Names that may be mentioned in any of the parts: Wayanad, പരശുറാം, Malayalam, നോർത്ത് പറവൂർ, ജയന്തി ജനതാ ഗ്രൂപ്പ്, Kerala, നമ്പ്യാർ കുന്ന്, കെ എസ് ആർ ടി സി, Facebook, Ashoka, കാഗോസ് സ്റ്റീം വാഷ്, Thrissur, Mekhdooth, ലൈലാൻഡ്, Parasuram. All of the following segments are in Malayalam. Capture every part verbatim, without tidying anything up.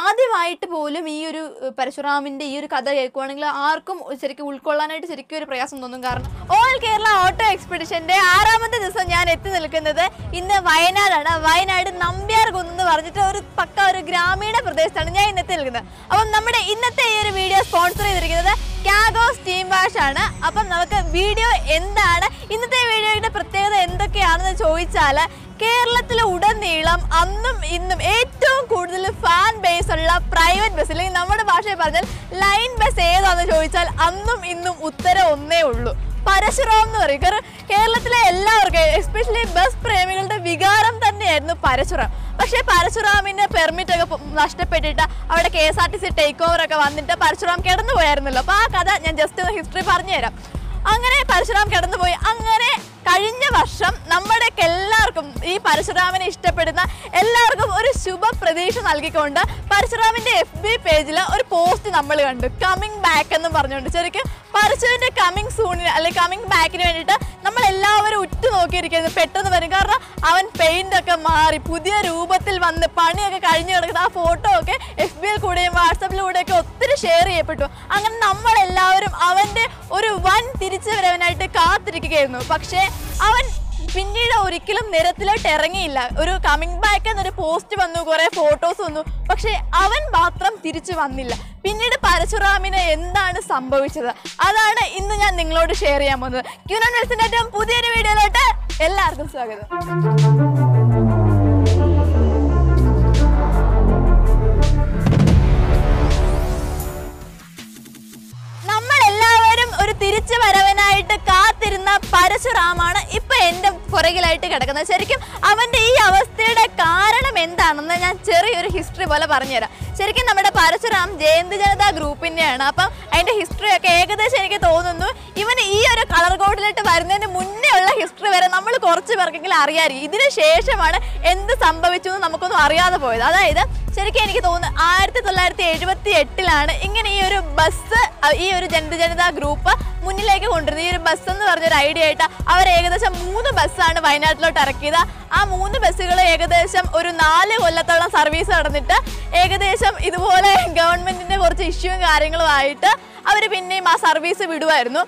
ആദ്യമായിട്ട് പോലും ഈ ഒരു പരശുരാമിന്റെ ഈ ഒരു കഥ കേൾക്കുകയാണെങ്കിൽ ആർക്കും ശരിക്കും ഉൾക്കൊള്ളാനായിട്ട് ശരിക്കും ഒരു പ്രയാസം തോന്നും. കാരണം ഓൾ കേരള ഓട്ടോ എക്സ്പെഡിഷന്റെ ആറാമത്തെ ദിവസം ഞാൻ എത്തി നിൽക്കുന്നത് ഇന്ന് വയനാടാണ്. വയനാട് നമ്പ്യാർ കുന്നെന്ന് പറഞ്ഞിട്ട് ഒരു പക്ക ഒരു ഗ്രാമീണ പ്രദേശത്താണ് ഞാൻ ഇന്നെത്തി നിൽക്കുന്നത്. അപ്പം നമ്മുടെ ഇന്നത്തെ ഈ ഒരു വീഡിയോ സ്പോൺസർ ചെയ്തിരിക്കുന്നത് കാഗോസ് സ്റ്റീം വാഷ് ആണ്. അപ്പം നമുക്ക് വീഡിയോ എന്താണ്, ഇന്നത്തെ വീഡിയോയുടെ പ്രത്യേകത എന്തൊക്കെയാണെന്ന് ചോദിച്ചാൽ, കേരളത്തിലെ ഉടനീളം അന്നും ഇന്നും ഏറ്റവും കൂടുതൽ ഫാൻ ബേസ് ഉള്ള പ്രൈവറ്റ് ബസ്, അല്ലെങ്കിൽ നമ്മുടെ ഭാഷയിൽ പറഞ്ഞാൽ ലൈൻ ബസ് ഏതാണെന്ന് ചോദിച്ചാൽ അന്നും ഇന്നും ഉത്തരം ഒന്നേ ഉള്ളൂ, പരശുറാം എന്ന് പറയും. കാരണം കേരളത്തിലെ എല്ലാവർക്കും എസ്പെഷ്യലി ബസ് പ്രേമികളുടെ വികാരം തന്നെയായിരുന്നു പരശുറാം. പക്ഷേ പരശുറാമിൻ്റെ പെർമിറ്റ് ഒക്കെ നഷ്ടപ്പെട്ടിട്ട് അവിടെ കെ എസ് ആർ ടി സി take ഓവറൊക്കെ വന്നിട്ട് പരശുറാം കിടന്നു പോയായിരുന്നല്ലോ. അപ്പോൾ ആ കഥ ഞാൻ ജസ്റ്റ് ഒന്ന് ഹിസ്റ്ററി പറഞ്ഞുതരാം. അങ്ങനെ പരശുറാം കിടന്നുപോയി. അങ്ങനെ കഴിഞ്ഞ വർഷം നമ്മുടെ എല്ലാവർക്കും ഈ പരശുരാമനെ ഇഷ്ടപ്പെടുന്ന എല്ലാവർക്കും ഒരു ശുഭ പ്രതീക്ഷ നൽകിക്കൊണ്ട് പരശുരാമിൻ്റെ എഫ് ബി പേജിൽ ഒരു പോസ്റ്റ് നമ്മൾ കണ്ടു, കമ്മിങ് ബാക്ക് എന്ന് പറഞ്ഞുകൊണ്ട്. ശരിക്കും പരശുവിൻ്റെ കമ്മിങ് സൂണിന് അല്ലെങ്കിൽ കമ്മിങ് ബാക്കിന് വേണ്ടിയിട്ട് നമ്മൾ എല്ലാവരും ഉറ്റുനോക്കിയിരിക്കുന്നത് പെട്ടെന്ന് വരും. കാരണം അവൻ പെയിൻ്റൊക്കെ മാറി പുതിയ രൂപത്തിൽ വന്ന് പണിയൊക്കെ കഴിഞ്ഞു കിടക്കുന്ന ആ ഫോട്ടോ ഒക്കെ എഫ് ബിയിൽ കൂടെയും വാട്സപ്പിലൂടെയൊക്കെ ഒത്തിരി ഷെയർ ചെയ്യപ്പെട്ടു. അങ്ങനെ നമ്മളെല്ലാവരും അവൻ്റെ ഒരു വൻ തിരിച്ചു വരവനായിട്ട് കാത്തിരിക്കുകയായിരുന്നു. പക്ഷേ അവൻ പിന്നീട് ഒരിക്കലും നിരത്തിലോട്ട് ഇറങ്ങിയില്ല. ഒരു കമ്മിങ് ബാക്ക് എന്നൊരു പോസ്റ്റ് വന്നു, കുറേ ഫോട്ടോസ് വന്നു, പക്ഷേ അവൻ മാത്രം തിരിച്ചു വന്നില്ല. പിന്നീട് പരശുറാമിന് എന്താണ് സംഭവിച്ചത്, അതാണ് ഇന്ന് ഞാൻ നിങ്ങളോട് ഷെയർ ചെയ്യാൻ പോകുന്നത്. ക്യൂനോൺ വെൽസിൻ്റെ ഏറ്റവും പുതിയൊരു വീഡിയോയിലോട്ട് എല്ലാവർക്കും സ്വാഗതം. തിരിച്ചു വരവനായിട്ട് കാത്തിരുന്ന പരശുറാമാണ് ഇപ്പൊ എൻ്റെ പുറകിലായിട്ട് കിടക്കുന്നത്. ശരിക്കും അവൻ്റെ ഈ അവസ്ഥയുടെ കാരണം എന്താണെന്ന് ഞാൻ ചെറിയൊരു ഹിസ്റ്ററി പോലെ പറഞ്ഞുതരാം. ശരിക്കും നമ്മുടെ പരശുറാം ജയന്തി ജനതാ ഗ്രൂപ്പിൻ്റെയാണ്. അപ്പം അതിൻ്റെ ഹിസ്റ്ററി ഒക്കെ ഏകദേശം എനിക്ക് തോന്നുന്നു ഇവന് ഈ ഒരു കളർ കോഡിലോട്ട് വരുന്നതിന് മുന്നേ ഉള്ള ഹിസ്റ്ററി വരെ നമ്മൾ കുറച്ച് പേർക്കെങ്കിലും അറിയാമായിരിക്കും. ഇതിന് ശേഷമാണ് എന്ത് സംഭവിച്ചു എന്ന് നമുക്കൊന്നും അറിയാതെ പോയത്. അതായത് ശരിക്കും എനിക്ക് തോന്നുന്നു ആയിരത്തി തൊള്ളായിരത്തി എഴുപത്തി എട്ടിലാണ് ഇങ്ങനെ ഈ ഒരു ബസ്, ഈ ഒരു ജനത ജനതാ ഗ്രൂപ്പ് മുന്നിലേക്ക് കൊണ്ടുവരുന്നത്. ഈ ഒരു ബസ് എന്ന് പറഞ്ഞൊരു ഐഡിയ ആയിട്ട് അവർ ഏകദേശം മൂന്ന് ബസ്സാണ് വയനാട്ടിലോട്ട് ഇറക്കിയത്. ആ മൂന്ന് ബസ്സുകൾ ഏകദേശം ഒരു നാല് കൊല്ലത്തോളം സർവീസ് നടന്നിട്ട് ഏകദേശം ഇതുപോലെ ഗവൺമെൻറ്റിൻ്റെ കുറച്ച് ഇഷ്യൂവും കാര്യങ്ങളുമായിട്ട് അവർ പിന്നെയും ആ സർവീസ് വിടുമായിരുന്നു.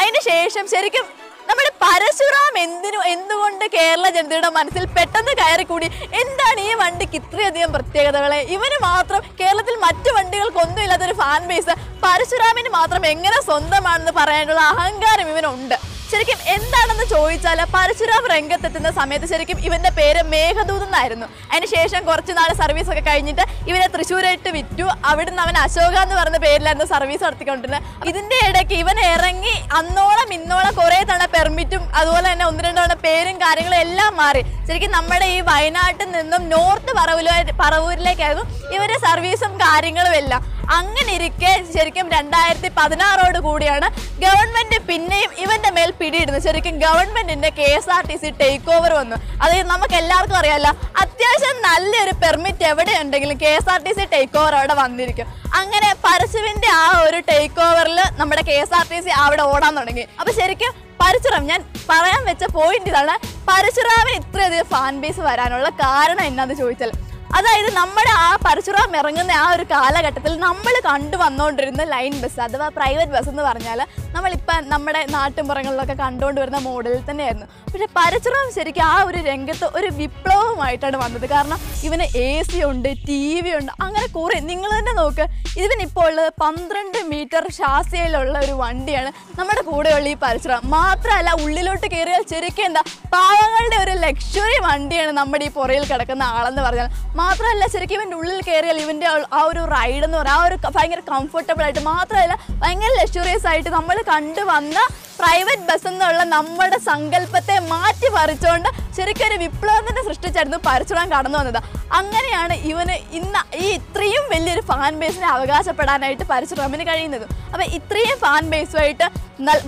അതിന് ശേഷം ശരിക്കും നമ്മുടെ പരശുറാം എന്തിനു എന്തുകൊണ്ട് കേരള ജനതയുടെ മനസ്സിൽ പെട്ടെന്ന് കയറിക്കൂടി, എന്താണ് ഈ വണ്ടിക്ക് ഇത്രയധികം പ്രത്യേകതകളെ, ഇവന് മാത്രം കേരളത്തിൽ മറ്റു വണ്ടികൾക്കൊന്നും ഇല്ലാത്തൊരു ഫാൻ ബേസ് പരശുരാമിന് മാത്രം എങ്ങനെ സ്വന്തമാണെന്ന് പറയാനുള്ള അഹങ്കാരം ഇവനുണ്ട്. ശരിക്കും എന്താണെന്ന് ചോദിച്ചാൽ പരശുരാം രംഗത്തെത്തുന്ന സമയത്ത് ശരിക്കും ഇവൻ്റെ പേര് മേഘദൂത് എന്നായിരുന്നു. അതിനുശേഷം കുറച്ച് നാൾ സർവീസൊക്കെ കഴിഞ്ഞിട്ട് ഇവനെ തൃശ്ശൂരായിട്ട് വിറ്റു. അവിടുന്ന് അവൻ അശോക എന്ന് പറയുന്ന പേരിലായിരുന്നു സർവീസ് നടത്തിക്കൊണ്ടിരുന്നത്. ഇതിൻ്റെ ഇടയ്ക്ക് ഇവൻ ഇറങ്ങി അന്നോളം ഇന്നോളം കുറേ തവണ പെർമിറ്റും അതുപോലെ തന്നെ ഒന്ന് രണ്ട് തവണ പേരും കാര്യങ്ങളും എല്ലാം മാറി. ശരിക്കും നമ്മുടെ ഈ വയനാട്ടിൽ നിന്നും നോർത്ത് പറവൂലോ പറവൂരിലേക്കായിരുന്നു ഇവരുടെ സർവീസും കാര്യങ്ങളും എല്ലാം. അങ്ങനെ ഇരിക്കെ ശരിക്കും രണ്ടായിരത്തി പതിനാറോട് കൂടിയാണ് ഗവൺമെൻറ് പിന്നെയും ഇവൻ്റെ മേൽ പിടിയിടുന്നത്. ശരിക്കും ഗവൺമെൻറ്റിൻ്റെ കെ എസ് ആർ ടി സി take over വന്നു. അതായത് നമുക്ക് എല്ലാവർക്കും അറിയാമല്ലോ, അത്യാവശ്യം നല്ലൊരു പെർമിറ്റ് എവിടെ ഉണ്ടെങ്കിലും കെ എസ് ആർ ടി സി take over അവിടെ വന്നിരിക്കും. അങ്ങനെ പരശുവിൻ്റെ ആ ഒരു ടേക്ക് ഓവറിൽ നമ്മുടെ കെ എസ് ആർ ടി സി അവിടെ ഓടാൻ തുടങ്ങി. അപ്പോൾ ശരിക്കും പരശുറാം, ഞാൻ പറയാൻ വെച്ച പോയിന്റ് ഇതാണ്, പരശുറാമിന് ഇത്രയധികം ഫാൻ ബേസ് വരാനുള്ള കാരണം എന്നാന്ന് ചോദിച്ചാൽ, അതായത് നമ്മുടെ ആ പരശുറാം ഇറങ്ങുന്ന ആ ഒരു കാലഘട്ടത്തിൽ നമ്മൾ കണ്ടു വന്നുകൊണ്ടിരുന്ന ലൈൻ ബസ് അഥവാ പ്രൈവറ്റ് ബസ് എന്ന് പറഞ്ഞാൽ നമ്മളിപ്പം നമ്മുടെ നാട്ടിൻപുറങ്ങളിലൊക്കെ കണ്ടുകൊണ്ട് വരുന്ന മോഡലിൽ തന്നെയായിരുന്നു. പക്ഷേ പരശുറാം ശരിക്കും ആ ഒരു രംഗത്ത് ഒരു വിപ്ലവമായിട്ടാണ് വന്നത്. കാരണം ഇവന് എ സി ഉണ്ട്, ടി വി ഉണ്ട്, അങ്ങനെ കുറേ. നിങ്ങൾ തന്നെ നോക്ക്, ഇവനിപ്പോൾ ഉള്ളത് പന്ത്രണ്ട് മീറ്റർ ഷാസിയയിലുള്ള ഒരു വണ്ടിയാണ് നമ്മുടെ കൂടെയുള്ള ഈ പരശുറാം. മാത്രമല്ല ഉള്ളിലോട്ട് കയറിയാൽ ശരിക്കും എന്താ പാവങ്ങളുടെ ഒരു ലക്ഷറി വണ്ടിയാണ് നമ്മുടെ ഈ പുറയിൽ കിടക്കുന്ന ആളെന്ന് പറഞ്ഞാൽ. മാത്രമല്ല ശരിക്കും ഇവൻ്റെ ഉള്ളിൽ കയറിയാൽ ഇവൻ്റെ ആ ഒരു റൈഡ് എന്ന് പറയുക ആ ഒരു ഭയങ്കര കംഫർട്ടബിൾ ആയിട്ട്, മാത്രമല്ല ഭയങ്കര ലക്ഷറിയസ് ആയിട്ട് നമ്മൾ കണ്ടു വന്ന പ്രൈവറ്റ് ബസ് എന്നുള്ള നമ്മുടെ സങ്കല്പത്തെ മാറ്റി പറിച്ചുകൊണ്ട് ശരിക്കും ഒരു വിപ്ലവത്തിൻ്റെ സൃഷ്ടിച്ചായിരുന്നു പരശുറാം കടന്നു വന്നത്. അങ്ങനെയാണ് ഇവന് ഇന്ന് ഈ ഇത്രയും വലിയൊരു ഫാൻ ബേസിനെ അവകാശപ്പെടാനായിട്ട് പരശുറാമിന് കഴിയുന്നത്. അപ്പോൾ ഇത്രയും ഫാൻ ബേസുമായിട്ട്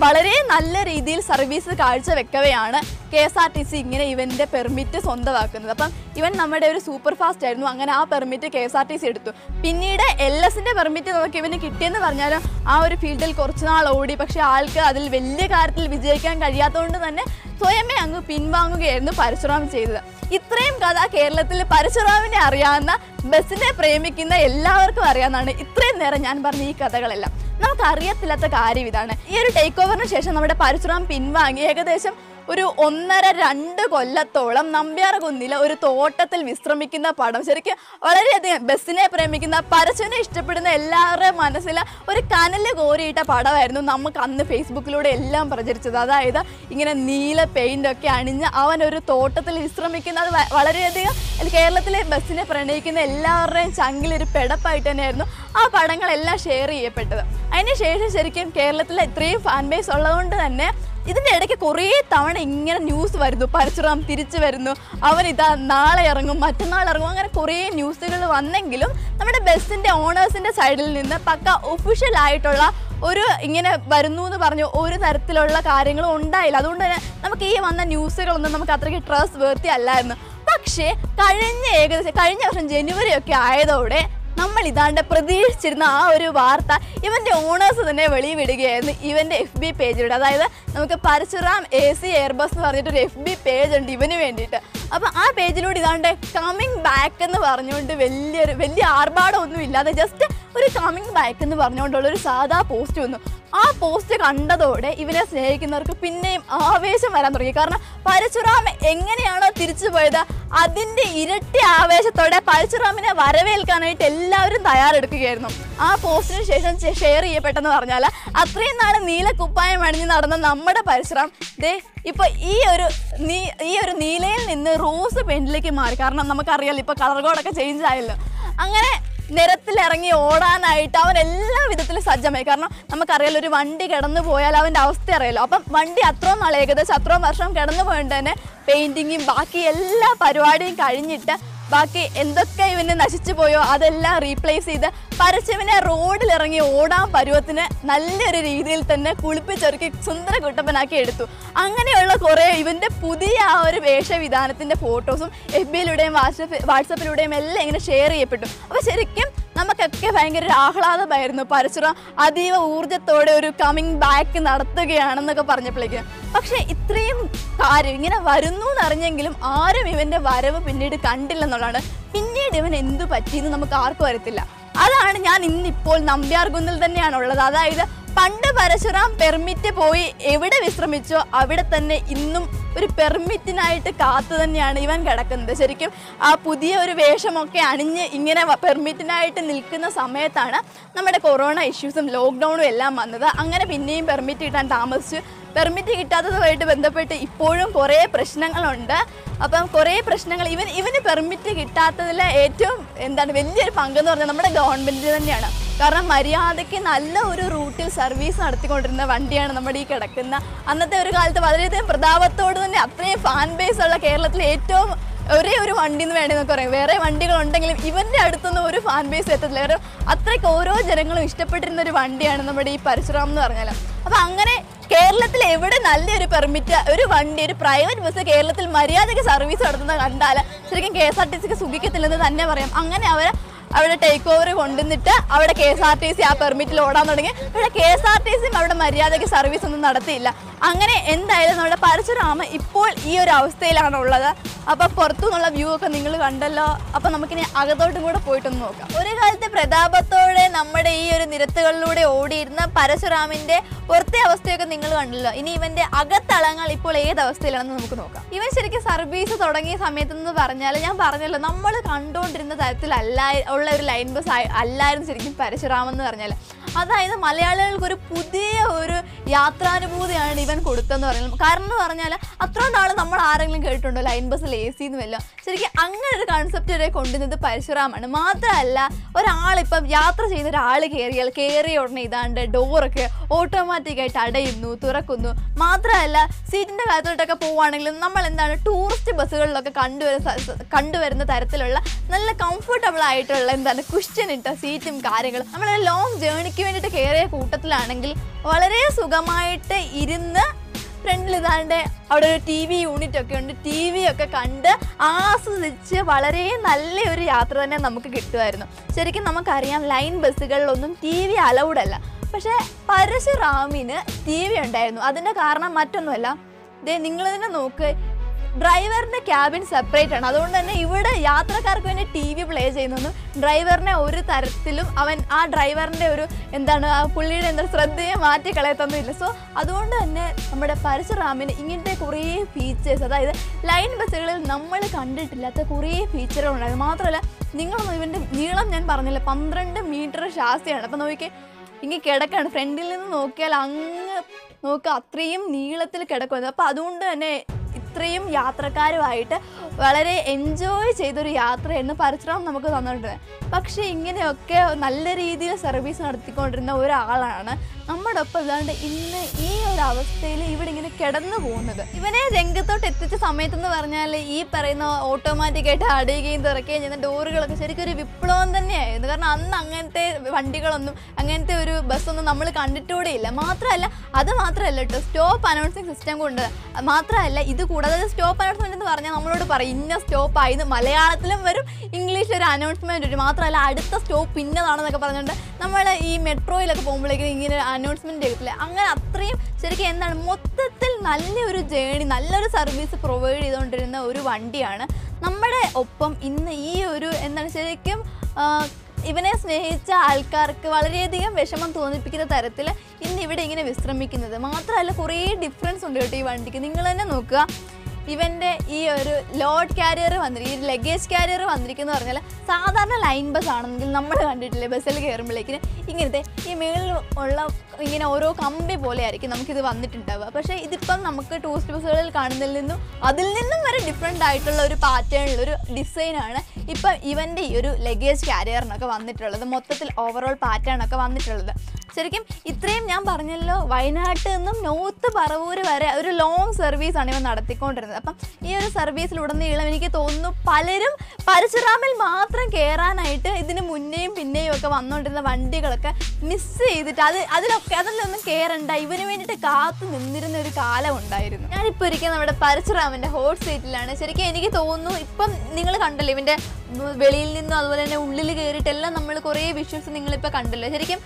വളരെ നല്ല രീതിയിൽ സർവീസ് കാഴ്ചവെക്കവെയാണ് കെ എസ് ആർ ടി സി ഇങ്ങനെ ഇവന്റെ പെർമിറ്റ് സ്വന്തമാക്കുന്നത്. അപ്പോൾ ഇവൻ നമ്മുടെ ഒരു സൂപ്പർ ഫാസ്റ്റ് ആയിരുന്നു. അങ്ങനെ ആ permit കെ എസ് ആർ ടി സി എടുത്തു. പിന്നീട് എൽ എസിന്റെ പെർമിറ്റ് നമുക്ക് ഇവന് കിട്ടിയെന്ന് പറഞ്ഞാലും ആ ഒരു ഫീൽഡിൽ കുറച്ച് നാൾ ഓടി, പക്ഷേ ആൾക്ക് അതിൽ വലിയ കാര്യത്തിൽ വിജയിക്കാൻ കഴിയാത്തതുകൊണ്ട് തന്നെ സ്വയമേ അങ്ങ് പിൻവാങ്ങുകയായിരുന്നു പരശുറാം ചെയ്തത്. ഇത്രയും കഥ കേരളത്തിൽ പരശുറാമിനെ അറിയാവുന്ന, ബസ്സിനെ പ്രേമിക്കുന്ന എല്ലാവർക്കും അറിയാവുന്നതാണ്. ഇത്രയും നേരം ഞാൻ പറഞ്ഞ ഈ കഥകളെല്ലാം നമുക്കറിയത്തില്ലാത്ത കാര്യം ഇതാണ്. ഈ ഒരു ടേക്ക് ഓവറിന് ശേഷം നമ്മുടെ പരശുറാം പിൻവാങ്ങി ഏകദേശം ഒരു ഒന്നര രണ്ട് കൊല്ലത്തോളം നമ്പ്യാർ കുന്നിലെ ഒരു തോട്ടത്തിൽ വിശ്രമിക്കുന്ന പടം ശരിക്കും വളരെയധികം ബസ്സിനെ പ്രേമിക്കുന്ന, പരശുവിനെ ഇഷ്ടപ്പെടുന്ന എല്ലാവരുടെയും മനസ്സിലെ ഒരു കനല് കോരിയിട്ട പടമായിരുന്നു നമുക്ക് അന്ന് ഫേസ്ബുക്കിലൂടെ എല്ലാം പ്രചരിച്ചത്. അതായത് ഇങ്ങനെ നീല പെയിൻ്റൊക്കെ അണിഞ്ഞ് അവൻ ഒരു തോട്ടത്തിൽ വിശ്രമിക്കുന്നത് വളരെയധികം കേരളത്തിലെ ബസ്സിനെ പ്രണയിക്കുന്ന എല്ലാവരുടെയും ചങ്കിലൊരു പെടപ്പായിട്ട് തന്നെയായിരുന്നു ആ പടങ്ങളെല്ലാം ഷെയർ ചെയ്യപ്പെട്ടത്. അതിനുശേഷം ശരിക്കും കേരളത്തിലെ ഇത്രയും ഫാൻ ബേസ് ഉള്ളതുകൊണ്ട് തന്നെ ഇതിൻ്റെ ഇടയ്ക്ക് കുറേ തവണ ഇങ്ങനെ ന്യൂസ് വരുന്നു, പരശുറാം തിരിച്ചു വരുന്നു, അവൻ ഇതാ നാളെ ഇറങ്ങും, മറ്റന്നാൾ ഇറങ്ങും, അങ്ങനെ കുറേ ന്യൂസുകൾ വന്നെങ്കിലും നമ്മുടെ ബസ്സിൻ്റെ ഓണേഴ്സിൻ്റെ സൈഡിൽ നിന്ന് പക്ക ഒഫീഷ്യലായിട്ടുള്ള ഒരു ഇങ്ങനെ വരുന്നു എന്ന് പറഞ്ഞു ഒരു തരത്തിലുള്ള കാര്യങ്ങളും ഉണ്ടായില്ല. അതുകൊണ്ട് തന്നെ നമുക്ക് ഈ വന്ന ന്യൂസുകളൊന്നും നമുക്ക് അത്രയ്ക്ക് ട്രസ്റ്റ് വേർത്തി അല്ലായിരുന്നു. പക്ഷേ കഴിഞ്ഞ ഏകദേശം കഴിഞ്ഞ വർഷം ജനുവരി ഒക്കെ ആയതോടെ നമ്മൾ ഇതാണ്ട് പ്രതീക്ഷിച്ചിരുന്ന ആ ഒരു വാർത്ത ഇവൻ്റെ ഓണേഴ്സ് തന്നെ വെളിവിടുകയായിരുന്നു ഇവൻ്റെ എഫ് ബി പേജിലൂടെ. അതായത് നമുക്ക് പരശുറാം എ സി എയർബസ് എന്ന് പറഞ്ഞിട്ടൊരു എഫ് ബി പേജുണ്ട് ഇവന് വേണ്ടിയിട്ട്. അപ്പോൾ ആ പേജിലൂടെ ഇതാണ്ട് കമ്മിങ് ബാക്ക് എന്ന് പറഞ്ഞുകൊണ്ട് വലിയൊരു വലിയ ആർഭാടമൊന്നും ഇല്ലാതെ ജസ്റ്റ് ഒരു കമ്മിങ് ബാക്ക് എന്ന് പറഞ്ഞുകൊണ്ടുള്ളൊരു സാധാ പോസ്റ്റ് വന്നു. ആ പോസ്റ്റ് കണ്ടതോടെ ഇവനെ സ്നേഹിക്കുന്നവർക്ക് പിന്നെയും ആവേശം വരാൻ തുടങ്ങി. കാരണം പരശുറാം എങ്ങനെയാണോ തിരിച്ചു പോയത് അതിൻ്റെ ഇരട്ടി ആവേശത്തോടെ പരശുറാമിനെ വരവേൽക്കാനായിട്ട് എല്ലാവരും തയ്യാറെടുക്കുകയായിരുന്നു. ആ പോസ്റ്റിന് ശേഷം ഷെയർ ചെയ്യപ്പെട്ടെന്ന് പറഞ്ഞാൽ അത്രയും നാൾ നീലക്കുപ്പായം അണിഞ്ഞ് നടന്ന നമ്മുടെ പരശുറാം ദേ ഇപ്പോൾ ഈ ഒരു നീ ഈ ഒരു നീലയിൽ നിന്ന് റോസ് പെയിൻറ്റിലേക്ക് മാറി. കാരണം നമുക്കറിയാമല്ലോ ഇപ്പോൾ കളർ കോഡൊക്കെ ചേഞ്ച് ആയല്ലോ. അങ്ങനെ നിരത്തിലിറങ്ങി ഓടാനായിട്ട് അവൻ എല്ലാ വിധത്തിലും സജ്ജമായി. കാരണം നമുക്കറിയാലോ ഒരു വണ്ടി കിടന്നു പോയാൽ അവൻ്റെ അവസ്ഥ അറിയാലോ. അപ്പം വണ്ടി അത്രയും നാൾ ഏകദേശം അത്രയും വർഷം കിടന്നു പോയത് തന്നെ പെയിൻറ്റിങ്ങും ബാക്കി എല്ലാ പരിപാടിയും കഴിഞ്ഞിട്ട് ബാക്കി എന്തൊക്കെ ഇവന് നശിച്ചു പോയോ അതെല്ലാം റീപ്ലേസ് ചെയ്ത് പരശുവിനെ റോഡിലിറങ്ങി ഓടാൻ പരുവത്തിന് നല്ലൊരു രീതിയിൽ തന്നെ കുളിപ്പിച്ചൊരുക്കി സുന്ദര കുട്ടപ്പനാക്കി എടുത്തു. അങ്ങനെയുള്ള കുറേ ഇവൻ്റെ പുതിയ ആ ഒരു വേഷവിധാനത്തിൻ്റെ ഫോട്ടോസും എഫ് ബിയിലൂടെയും വാട്സപ്പ് വാട്സപ്പിലൂടെയും എല്ലാം ഇങ്ങനെ ഷെയർ ചെയ്യപ്പെട്ടു. അപ്പോൾ ശരിക്കും നമുക്കൊക്കെ ഭയങ്കര ഒരു ആഹ്ലാദമായിരുന്നു, പരശുറാം അതീവ ഊർജ്ജത്തോടെ ഒരു കമ്മിങ് ബാക്ക് നടത്തുകയാണെന്നൊക്കെ പറഞ്ഞപ്പോഴേക്ക്. പക്ഷേ ഇത്രയും കാര്യം ഇങ്ങനെ വരുന്നു എന്നറിഞ്ഞെങ്കിലും ആരും ഇവൻ്റെ വരവ് പിന്നീട് കണ്ടില്ലെന്നുള്ളതാണ്. പിന്നീട് ഇവൻ എന്തു പറ്റിയെന്ന് നമുക്ക് ആർക്കും അറിയത്തില്ല. അതാണ് ഞാൻ ഇന്നിപ്പോൾ നമ്പ്യാർ കുന്നിൽ തന്നെയാണുള്ളത്. അതായത് പണ്ട് പരശുറാം പെർമിറ്റ് പോയി എവിടെ വിശ്രമിച്ചോ അവിടെ തന്നെ ഇന്നും ഒരു പെർമിറ്റിനായിട്ട് കാത്തു തന്നെയാണ് ഇവൻ കിടക്കുന്നത്. ശരിക്കും ആ പുതിയ ഒരു വേഷമൊക്കെ അണിഞ്ഞ് ഇങ്ങനെ പെർമിറ്റിനായിട്ട് നിൽക്കുന്ന സമയത്താണ് നമ്മുടെ കൊറോണ ഇഷ്യൂസും ലോക്ക്ഡൗണും എല്ലാം വന്നത്. അങ്ങനെ പിന്നെയും പെർമിറ്റ് കിട്ടാൻ താമസിച്ചു. പെർമിറ്റ് കിട്ടാത്തതുമായിട്ട് ബന്ധപ്പെട്ട് ഇപ്പോഴും കുറേ പ്രശ്നങ്ങളുണ്ട്. അപ്പം കുറേ പ്രശ്നങ്ങൾ ഇവൻ ഇവന് പെർമിറ്റ് കിട്ടാത്തതിൽ ഏറ്റവും എന്താണ് വലിയൊരു പങ്കെന്ന് പറഞ്ഞാൽ നമ്മുടെ ഗവൺമെൻറ് തന്നെയാണ്. കാരണം മര്യാദയ്ക്ക് നല്ല ഒരു റൂട്ടിൽ സർവീസ് നടത്തിക്കൊണ്ടിരുന്ന വണ്ടിയാണ് നമ്മുടെ ഈ കിടക്കുന്ന. അന്നത്തെ ഒരു കാലത്ത് വളരെയധികം പ്രതാപത്തോട് തന്നെ അത്രയും ഫാൻ ബേസ് ഉള്ള കേരളത്തിലെ ഏറ്റവും ഒരേ ഒരു വണ്ടി എന്ന് വേണമെങ്കിൽ നമുക്ക് പറയാം. വേറെ വണ്ടികളുണ്ടെങ്കിലും ഇവൻ്റെ അടുത്തൊന്നും ഒരു ഫാൻ ബേസ് എത്തത്തില്ല. കാരണം അത്രയ്ക്ക് ഓരോ ജനങ്ങളും ഇഷ്ടപ്പെട്ടിരുന്ന ഒരു വണ്ടിയാണ് നമ്മുടെ ഈ പരശുറാം എന്ന് പറഞ്ഞാൽ. അപ്പം അങ്ങനെ കേരളത്തിൽ എവിടെ നല്ലൊരു പെർമിറ്റ് ഒരു വണ്ടി ഒരു പ്രൈവറ്റ് ബസ് കേരളത്തിൽ മര്യാദയ്ക്ക് സർവീസ് നടത്തുന്നത് കണ്ടാൽ ശരിക്കും കെ എസ് ആർ ടി സിക്ക് സുഖിക്കത്തില്ലെന്ന് തന്നെ പറയാം. അങ്ങനെ അവർ അവിടെ ടേക്ക് ഓവർ കൊണ്ടുവന്നിട്ട് അവിടെ കെ എസ് ആർ ടി സി ആ പെർമിറ്റിൽ ഓടാൻ തുടങ്ങി. അവിടെ കെ എസ് ആർ ടി സിയും അവിടെ മര്യാദയ്ക്ക് സർവീസ് ഒന്നും നടത്തിയില്ല. അങ്ങനെ എന്തായാലും നമ്മുടെ പരശുരാമൻ ഇപ്പോൾ ഈ ഒരു അവസ്ഥയിലാണ് ഉള്ളത്. അപ്പോൾ പുറത്തു നിന്നുള്ള വ്യൂ ഒക്കെ നിങ്ങൾ കണ്ടല്ലോ. അപ്പോൾ നമുക്കിനി അകത്തോട്ടും കൂടെ പോയിട്ടൊന്ന് നോക്കാം. ഒരു കാലത്ത് പ്രതാപത്തോടെ നമ്മുടെ ഈ ഒരു നിരത്തുകളിലൂടെ ഓടിയിരുന്ന പരശുരാമിൻ്റെ പുറത്തെ അവസ്ഥയൊക്കെ നിങ്ങൾ കണ്ടല്ലോ. ഇനി ഇവൻ്റെ അകത്തളങ്ങൾ ഇപ്പോൾ ഏത് അവസ്ഥയിലാണെന്ന് നമുക്ക് നോക്കാം. ഇവൻ ശരിക്കും സർവീസ് തുടങ്ങിയ സമയത്തെന്ന് പറഞ്ഞാൽ ഞാൻ പറഞ്ഞല്ലോ നമ്മൾ കണ്ടുകൊണ്ടിരുന്ന തരത്തിലല്ല ഉള്ള ഒരു ലൈൻ ബസ് അല്ലായിരുന്നു ശരിക്കും പരശുരാമൻ എന്ന് പറഞ്ഞാൽ. അതായത് മലയാളികൾക്കൊരു പുതിയ ഒരു യാത്രാനുഭൂതിയാണ് ഇവൻ കൊടുത്തതെന്ന് പറയുന്നത്. കാരണം എന്ന് പറഞ്ഞാൽ അത്രയും നാൾ നമ്മൾ ആരെങ്കിലും കേട്ടിട്ടുണ്ടോ ലൈൻ ബസ്സിൽ എ സി എന്ന് വല്ലോ? ശരിക്കും അങ്ങനെ ഒരു കൺസെപ്റ്റ് വരെ കൊണ്ടുവന്നത് പരശുരാമാണ്. മാത്രമല്ല ഒരാളിപ്പം യാത്ര ചെയ്ത ഒരാൾ കയറിയാൽ കയറിയ ഉടനെ ഇതാണ്ട് ഡോറൊക്കെ ഓട്ടോമാറ്റിക്കായിട്ട് അടയുന്നു തുറക്കുന്നു. മാത്രമല്ല സീറ്റിൻ്റെ കാര്യത്തോട്ടൊക്കെ പോവുകയാണെങ്കിലും നമ്മൾ എന്താണ് ടൂറിസ്റ്റ് ബസ്സുകളിലൊക്കെ കണ്ടുവരുന്ന കണ്ടുവരുന്ന തരത്തിലുള്ള നല്ല കംഫർട്ടബിൾ ആയിട്ടുള്ള എന്താണ് കുഷ്യൻ ഇട്ട സീറ്റും കാര്യങ്ങളും നമ്മളൊരു ലോങ് ജേണിക്ക് വേണ്ടിട്ട് കേറിയ കൂട്ടത്തിലാണെങ്കിൽ വളരെ സുഖമായിട്ട് ഇരുന്ന് ഫ്രണ്ടിൽ ഇതാണ്ട് അവിടെ ഒരു ടി വി യൂണിറ്റ് ഒക്കെ ഉണ്ട്. ടി വി ഒക്കെ കണ്ട് ആസ്വദിച്ച് വളരെ നല്ലൊരു യാത്ര തന്നെ നമുക്ക് കിട്ടുമായിരുന്നു. ശരിക്കും നമുക്കറിയാം ലൈൻ ബസ്സുകളിലൊന്നും ടി വി അലൗഡ് അല്ല, പക്ഷേ പരശുറാമിന് ടി വി ഉണ്ടായിരുന്നു. അതിൻ്റെ കാരണം മറ്റൊന്നുമല്ല, ദേ നിങ്ങളിതിനെ നോക്ക്, ഡ്രൈവറിൻ്റെ ക്യാബിൻ സെപ്പറേറ്റ് ആണ്. അതുകൊണ്ട് തന്നെ ഇവിടെ യാത്രക്കാർക്ക് വേണ്ടി ടി വി പ്ലേ ചെയ്യുന്നൊന്നും ഡ്രൈവറിനെ ഒരു തരത്തിലും അവൻ ആ ഡ്രൈവറിൻ്റെ ഒരു എന്താണ് ആ പുള്ളിയുടെ എന്താ ശ്രദ്ധയെ മാറ്റി കളയത്തൊന്നുമില്ല. സോ അതുകൊണ്ട് തന്നെ നമ്മുടെ പരശുറാമിന് ഇങ്ങനത്തെ കുറേ ഫീച്ചേഴ്സ്, അതായത് ലൈൻ ബസ്സുകളിൽ നമ്മൾ കണ്ടിട്ടില്ലാത്ത കുറേ ഫീച്ചറുകളുണ്ടായിരുന്നു. മാത്രമല്ല നിങ്ങളൊന്നും ഇവൻ്റെ നീളം ഞാൻ പറഞ്ഞില്ല, പന്ത്രണ്ട് മീറ്റർ ശാസ്തിയാണ്. അപ്പോൾ നോക്കി ഇങ്ങനെ കിടക്കാണ്, ഫ്രണ്ടിൽ നിന്ന് നോക്കിയാൽ അങ്ങ് നോക്കുക അത്രയും നീളത്തിൽ കിടക്കുന്നത്. അപ്പോൾ അതുകൊണ്ട് തന്നെ ഇത്രയും യാത്രക്കാരുമായിട്ട് വളരെ എൻജോയ് ചെയ്തൊരു യാത്രയായിരുന്നു പരശുറാം നമുക്ക് തന്നിട്ടുണ്ട്. പക്ഷേ ഇങ്ങനെയൊക്കെ നല്ല രീതിയിൽ സർവീസ് നടത്തിക്കൊണ്ടിരുന്ന ഒരാളാണ് നമ്മുടെ ഒപ്പം ഇതാണ്ട് ഇന്ന് ഈ ഒരു അവസ്ഥയിൽ ഇവിടെ ഇങ്ങനെ കിടന്നു പോകുന്നത്. ഇവനെ രംഗത്തോട്ട് എത്തിച്ച സമയത്തെന്ന് പറഞ്ഞാൽ ഈ പറയുന്ന ഓട്ടോമാറ്റിക്കായിട്ട് അടയുകയും തുറക്കുകയും ചെയ്യുന്ന ഡോറുകളൊക്കെ ശരിക്കും ഒരു വിപ്ലവം തന്നെയായിരുന്നു. കാരണം അന്ന് അങ്ങനത്തെ വണ്ടികളൊന്നും അങ്ങനത്തെ ഒരു ബസ്സൊന്നും നമ്മൾ കണ്ടിട്ടൂടെ ഇല്ല. മാത്രമല്ല അത് മാത്രമല്ല കേട്ടോ, സ്റ്റോപ്പ് അനൗൺസിങ് സിസ്റ്റം കൊണ്ട് മാത്രമല്ല, ഇത് കൂടാതെ സ്റ്റോപ്പ് അനൗൺസ്മെൻറ്റ് എന്ന് പറഞ്ഞാൽ നമ്മളോട് പറയും ഇന്ന സ്റ്റോപ്പായിരുന്നു, മലയാളത്തിലും വരും ഇംഗ്ലീഷിലൊരു അനൗൺസ്മെൻറ്റ് വരും. മാത്രമല്ല അടുത്ത സ്റ്റോപ്പ് ഇന്നതാണെന്നൊക്കെ പറഞ്ഞുകൊണ്ട് നമ്മൾ ഈ മെട്രോയിലൊക്കെ പോകുമ്പോഴേക്കും ഇങ്ങനെ അനൗൺസ്മെൻറ്റ് ചെയ്തിട്ടില്ല. അങ്ങനെ അത്രയും ശരിക്കും എന്താണ് മൊത്തത്തിൽ നല്ലൊരു ജേണി, നല്ലൊരു സർവീസ് പ്രൊവൈഡ് ചെയ്തുകൊണ്ടിരുന്ന ഒരു വണ്ടിയാണ് നമ്മുടെ ഒപ്പം ഇന്ന് ഈ ഒരു എന്താണ് ശരിക്കും ഇവനെ സ്നേഹിച്ച ആൾക്കാർക്ക് വളരെയധികം വിഷമം തോന്നിപ്പിക്കുന്ന തരത്തിൽ ഇന്നിവിടെ ഇങ്ങനെ വിശ്രമിക്കുന്നത്. മാത്രമല്ല കുറേ ഡിഫറൻസ് ഉണ്ട് കേട്ടോ ഈ വണ്ടിക്ക്. നിങ്ങൾ തന്നെ നോക്കുക, ഇവൻ്റെ ഈ ഒരു ലോഡ് ക്യാരിയർ വന്നിരിക്കും, ഈ ലഗേജ് ക്യാരിയർ വന്നിരിക്കുന്നു പറഞ്ഞാൽ സാധാരണ ലൈൻ ബസ് ആണെങ്കിൽ നമ്മൾ കണ്ടിട്ടില്ലേ ബസ്സിൽ കയറുമ്പോഴേക്കിന് ഇങ്ങനത്തെ ഈ മേളിൽ ഉള്ള ഇങ്ങനെ ഓരോ കമ്പി പോലെ ആയിരിക്കും നമുക്കിത് വന്നിട്ടുണ്ടാവുക. പക്ഷേ ഇതിപ്പം നമുക്ക് ടൂറിസ്റ്റ് ബസ്സുകളിൽ കാണുന്നതിൽ നിന്നും അതിൽ നിന്നും വരെ ഡിഫറെൻ്റ് ആയിട്ടുള്ള ഒരു പാറ്റേണിലൊരു ഡിസൈനാണ് ഇപ്പം ഇവൻ്റെ ഈ ഒരു ലഗേജ് ക്യാരിയറിനൊക്കെ വന്നിട്ടുള്ളത്, മൊത്തത്തിൽ ഓവറോൾ പാറ്റേണൊക്കെ വന്നിട്ടുള്ളത്. ശരിക്കും ഇത്രയും ഞാൻ പറഞ്ഞല്ലോ, വയനാട്ടിൽ നിന്നും നോർത്ത് പറവൂർ വരെ ഒരു ലോങ് സർവീസാണ് ഇവൻ നടത്തിക്കൊണ്ടിരുന്നത്. അപ്പം ഈ ഒരു സർവീസിലുടനീളം എനിക്ക് തോന്നുന്നു പലരും പരശുറാമിൽ മാത്രം കയറാനായിട്ട് ഇതിന് മുന്നേയും പിന്നെയും ഒക്കെ വന്നുകൊണ്ടിരുന്ന വണ്ടികളൊക്കെ മിസ് ചെയ്തിട്ട് അത് അതിലൊക്കെ അതിലൊന്നും കയറണ്ട ഇവന് വേണ്ടിയിട്ട് കാത്തു നിന്നിരുന്ന ഒരു കാലം ഉണ്ടായിരുന്നു. ഞാനിപ്പോൾ ഒരിക്കൽ നമ്മുടെ പരശുറാമിൻ്റെ ഹോട്ട് സീറ്റിലാണ്. ശരിക്കും എനിക്ക് തോന്നുന്നു ഇപ്പം നിങ്ങൾ കണ്ടല്ലോ ഇവൻ്റെ വെളിയിൽ നിന്നും അതുപോലെ തന്നെ ഉള്ളിൽ കയറിയിട്ടെല്ലാം നമ്മൾ കുറേ വിഷ്വൽസ് നിങ്ങളിപ്പോൾ കണ്ടല്ലോ. ശരിക്കും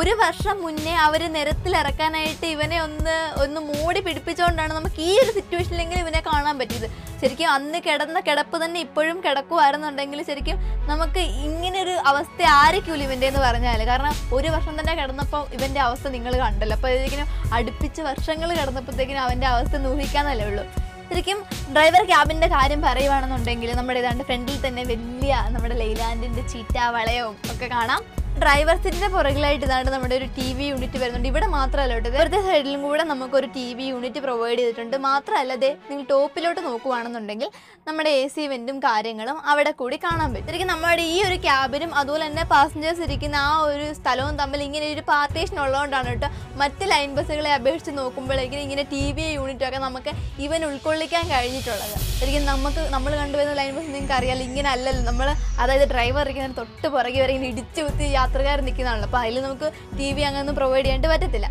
ഒരു വർഷം മുന്നേ അവർ നിരത്തിലിറക്കാനായിട്ട് ഇവനെ ഒന്ന് ഒന്ന് മൂടി പിടിപ്പിച്ചുകൊണ്ടാണ് നമുക്ക് ഈ ഒരു സിറ്റുവേഷനിലെങ്കിലും ഇവനെ കാണാൻ പറ്റിയത്. ശരിക്കും അന്ന് കിടന്ന കിടപ്പ് തന്നെ ഇപ്പോഴും കിടക്കുമായിരുന്നുണ്ടെങ്കിൽ ശരിക്കും നമുക്ക് ഇങ്ങനൊരു അവസ്ഥ ആയിരിക്കില്ല ഇവൻ്റെ എന്ന് പറഞ്ഞാൽ. കാരണം ഒരു വർഷം തന്നെ കിടന്നപ്പോൾ ഇവൻ്റെ അവസ്ഥ നിങ്ങൾ കണ്ടല്ലോ. അപ്പോൾ ഇതിങ്ങനെ അടുപ്പിച്ച് വർഷങ്ങൾ കിടന്നപ്പോഴത്തേക്കിനും അവൻ്റെ അവസ്ഥ ഊഹിക്കാന്നല്ലേ ഉള്ളൂ. ശരിക്കും ഡ്രൈവർ ക്യാബിൻ്റെ കാര്യം പറയുകയാണെന്നുണ്ടെങ്കിൽ നമ്മുടെ ഏതാണ്ട് ഫ്രണ്ടിൽ തന്നെ വലിയ നമ്മുടെ ലൈലാൻഡിൻ്റെ ചീറ്റ വളയവും ഒക്കെ കാണാം. ഡ്രൈവർ സീറ്റിൻ്റെ പുറകിലായിട്ട് ഇതാണ്ട് നമ്മുടെ ഒരു ടി വി യൂണിറ്റ് വരുന്നുണ്ട്. ഇവിടെ മാത്രമല്ല കേട്ടോ, ഇവിടുത്തെ സൈഡിലും കൂടെ നമുക്കൊരു ടി വി യൂണിറ്റ് പ്രൊവൈഡ് ചെയ്തിട്ടുണ്ട്. മാത്രമല്ല അതേ നിങ്ങൾ ടോപ്പിലോട്ട് നോക്കുകയാണെന്നുണ്ടെങ്കിൽ നമ്മുടെ എ സി വെൻറ്റും കാര്യങ്ങളും അവിടെ കൂടി കാണാൻ പറ്റും. ശരിക്കും നമ്മുടെ ഈ ഒരു ക്യാബിനും അതുപോലെ തന്നെ പാസഞ്ചേഴ്സ് ഇരിക്കുന്ന ആ ഒരു സ്ഥലവും തമ്മിൽ ഇങ്ങനെ ഒരു പാർട്ടീഷൻ ഉള്ളതുകൊണ്ടാണ് കേട്ടോ മറ്റ് ലൈൻ ബസ്സുകളെ അപേക്ഷിച്ച് നോക്കുമ്പോഴേക്കും ഇങ്ങനെ ടി വി യൂണിറ്റൊക്കെ നമുക്ക് ഇവൻ ഉൾക്കൊള്ളിക്കാൻ കഴിഞ്ഞിട്ടുള്ളത്. ശരിക്കും നമുക്ക് നമ്മൾ കണ്ടുവരുന്ന ലൈൻ ബസ് നിങ്ങൾക്ക് അറിയാമല്ലോ, ഇങ്ങനെ അല്ലല്ലോ നമ്മൾ, അതായത് ഡ്രൈവർ ഇരിക്കുന്ന തൊട്ട് പുറകെ വരെ ഇങ്ങനെ ഇടിച്ചു കുത്തി യാത്രക്കാർ നിൽക്കുന്നതാണല്ലോ. അപ്പോൾ അതിൽ നമുക്ക് ടി വി അങ്ങനെയൊന്നും പ്രൊവൈഡ് ചെയ്യാണ്ട് പറ്റത്തില്ല.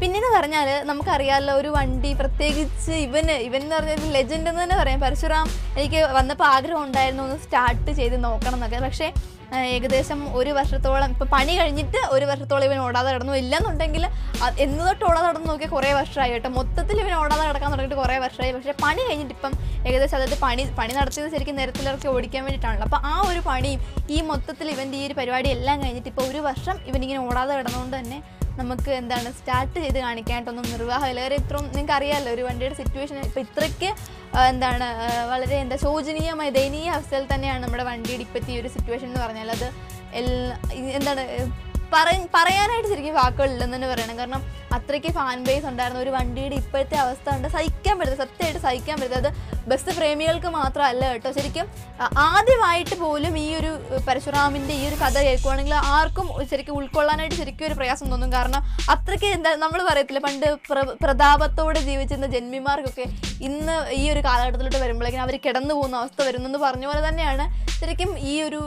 പിന്നെയെന്ന് പറഞ്ഞാൽ നമുക്കറിയാമല്ലോ ഒരു വണ്ടി പ്രത്യേകിച്ച് ഇവന് ഇവൻ എന്ന് പറഞ്ഞാൽ ഒരു ലെജൻഡ് എന്ന് തന്നെ പറയാം. പരശുറാം എനിക്ക് വന്നപ്പോൾ ആഗ്രഹം ഉണ്ടായിരുന്നു ഒന്ന് സ്റ്റാർട്ട് ചെയ്ത് നോക്കണം എന്നൊക്കെ. പക്ഷേ ഏകദേശം ഒരു വർഷത്തോളം ഇപ്പോൾ പണി കഴിഞ്ഞിട്ട് ഒരു വർഷത്തോളം ഇവൻ ഓടാതെ കിടന്നു. ഇല്ലെന്നുണ്ടെങ്കിൽ എന്ന് തൊട്ട് ഓടാതെ കിടന്നു നോക്കിയാൽ കുറേ വർഷമായി കേട്ടോ. മൊത്തത്തിൽ ഇവൻ ഓടാതെ കിടക്കാൻ തുടങ്ങിയിട്ട് കുറേ വർഷമായി. പക്ഷേ പണി കഴിഞ്ഞിട്ട് ഇപ്പം ഏകദേശം അതായത് പണി പണി നടത്തിയത് ശരിക്കും നിരത്തിലിറക്കി ഓടിക്കാൻ വേണ്ടിയിട്ടാണല്ലോ. അപ്പോൾ ആ ഒരു പണിയും ഈ മൊത്തത്തിൽ ഇവൻ്റെ ഈ ഒരു പരിപാടി എല്ലാം കഴിഞ്ഞിട്ട് ഇപ്പോൾ ഒരു വർഷം ഇവനിങ്ങനെ ഓടാതെ കിടന്നുകൊണ്ട് തന്നെ നമുക്ക് എന്താണ് സ്റ്റാർട്ട് ചെയ്ത് കാണിക്കാനായിട്ടൊന്നും നിർവാഹമില്ല. കാര്യം ഇത്രയും നിങ്ങൾക്ക് അറിയാമല്ലോ ഒരു വണ്ടിയുടെ സിറ്റുവേഷൻ ഇപ്പോൾ ഇത്രയ്ക്ക് എന്താണ് വളരെ എന്താ ശോചനീയമായ ദയനീയ അവസ്ഥയിൽ തന്നെയാണ് നമ്മുടെ വണ്ടിയുടെ ഇപ്പോഴത്തെ ഈ ഒരു സിറ്റുവേഷൻ എന്ന് പറഞ്ഞാൽ. അത് എല്ലാ എന്താണ് പറയാനായിട്ട് ശരിക്കും വാക്കുകളില്ലെന്ന് തന്നെ പറയണം. കാരണം അത്രയ്ക്ക് ഫാൻ ബേസ് ഉണ്ടായിരുന്ന ഒരു വണ്ടിയുടെ ഇപ്പോഴത്തെ അവസ്ഥ ഉണ്ട് സഹിക്കാൻ പറ്റുന്നത്, സത്യമായിട്ട് സഹിക്കാൻ പറ്റുന്നത്. അത് bus premium Kamatra alert, Serikim Adi White Polum, Parasuram in the year Kada Equanilla, Arkum, Serikul Colonel, Sericure Prayas and Nonogarna, Atraki and the number of Arethlepand Pradavato, which in the Genmi Mark, okay, in the year Kala to the Vermlak and Avikadan the Wunas, the Vernon the Varnova than Yana, Serikim Uru,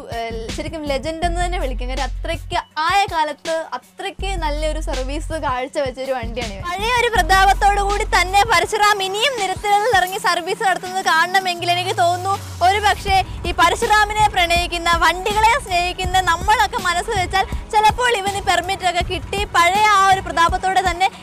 Serikim legend and then a Vilking at Trek Ayakalata, Atraki Nalur service the guards of Andian. Pradavato would Tane Parasuram Minim, Nirtel, service at the Kana Mengilanikono, Oribakshe, Parasuramine Pranake in the Vandigal snake in the number like a Manasa, Chalapol, even the permit like a kitty, Parea or Pradapatoda,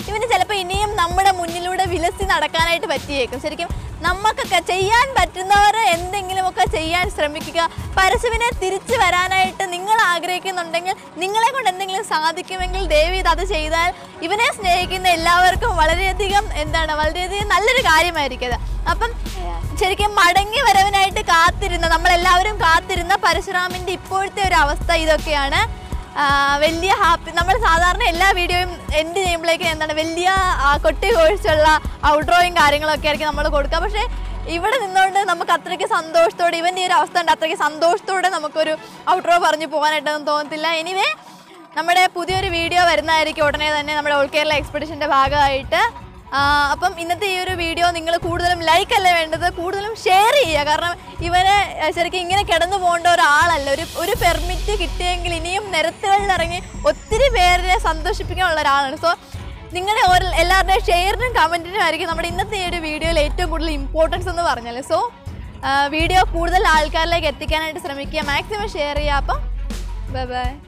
even the Chalapinium number a Muniluda villas in Arakana to Batia. Serikim Namaka Kachayan, Batinora, ending in Mokachayan, Stramika, Parasuramine, Tirichi Varana, Ningal Agrekin, Ningal, Ningalak, and Ningal Sadiki, Mingle, David, other Shadal, even a snake in the Lavarka, Valeriatigam, and the Navaldi, and Allegari America. Upon Cheriki Madangi, wherever I take Kathir in the number eleven Kathir in the Parasuram in the Port Ravasta Idokiana, Velia Happy number Southern Ella video end name like and then Velia Kotti Horsella, outdrawing Aringal Kerk number Kodkabashe. Even in the Namakatriki Sandos stood even near Avasta and Atraki Sandos stood and Namakuru outro Varnipuan and Tontilla anyway. Namada Pudu video Verna Rikotana and Namada Kerala expedition to Baga. If you like this video, like and share it. Even if you have a permit, you can't get a permit. So, you share and comment. This video is important. So, if you like this video, share it. Bye bye.